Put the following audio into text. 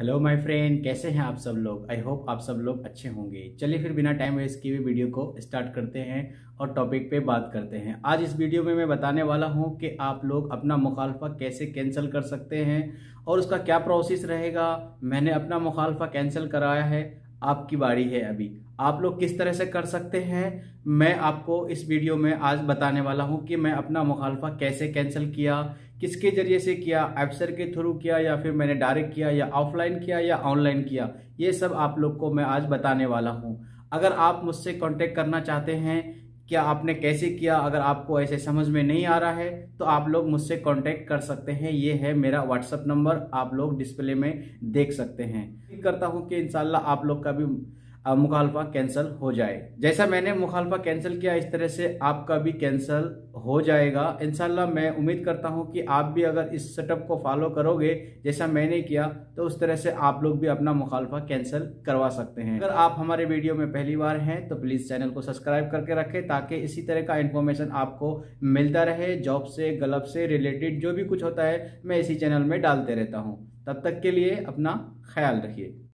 Hello my friend, कैसे हैं आप सब लोग। आई होप आप सब लोग अच्छे होंगे। चलिए फिर बिना टाइम वेस्ट किए वीडियो को स्टार्ट करते हैं और टॉपिक पे बात करते हैं। आज इस वीडियो में मैं बताने वाला हूं कि आप लोग अपना मुखालफा कैसे कैंसिल कर सकते हैं और उसका क्या प्रोसेस रहेगा। मैंने अपना मुखालफा कैंसिल कराया है, आपकी बारी है अभी। आप लोग किस तरह से कर सकते हैं मैं आपको इस वीडियो में आज बताने वाला हूं कि मैं अपना मुखालफा कैसे कैंसिल किया, किसके जरिए से किया, एफसर के थ्रू किया या फिर मैंने डायरेक्ट किया या ऑफलाइन किया या ऑनलाइन किया। ये सब आप लोग को मैं आज बताने वाला हूं। अगर आप मुझसे कांटेक्ट करना चाहते हैं क्या आपने कैसे किया, अगर आपको ऐसे समझ में नहीं आ रहा है तो आप लोग मुझसे कांटेक्ट कर सकते हैं। ये है मेरा व्हाट्सअप नंबर, आप लोग डिस्प्ले में देख सकते हैं। उम्मीद करता हूँ कि इंशाल्लाह आप लोग का भी मुखालफा कैंसिल हो जाए। जैसा मैंने मुखालफा कैंसिल किया इस तरह से आपका भी कैंसिल हो जाएगा इंशाल्लाह। मैं उम्मीद करता हूं कि आप भी अगर इस सेटअप को फॉलो करोगे जैसा मैंने किया तो उस तरह से आप लोग भी अपना मुखालफा कैंसिल करवा सकते हैं। अगर आप हमारे वीडियो में पहली बार हैं तो प्लीज़ चैनल को सब्सक्राइब करके रखें ताकि इसी तरह का इन्फॉर्मेशन आपको मिलता रहे। जॉब से, गलत से रिलेटेड जो भी कुछ होता है मैं इसी चैनल में डालते रहता हूँ। तब तक के लिए अपना ख्याल रखिए।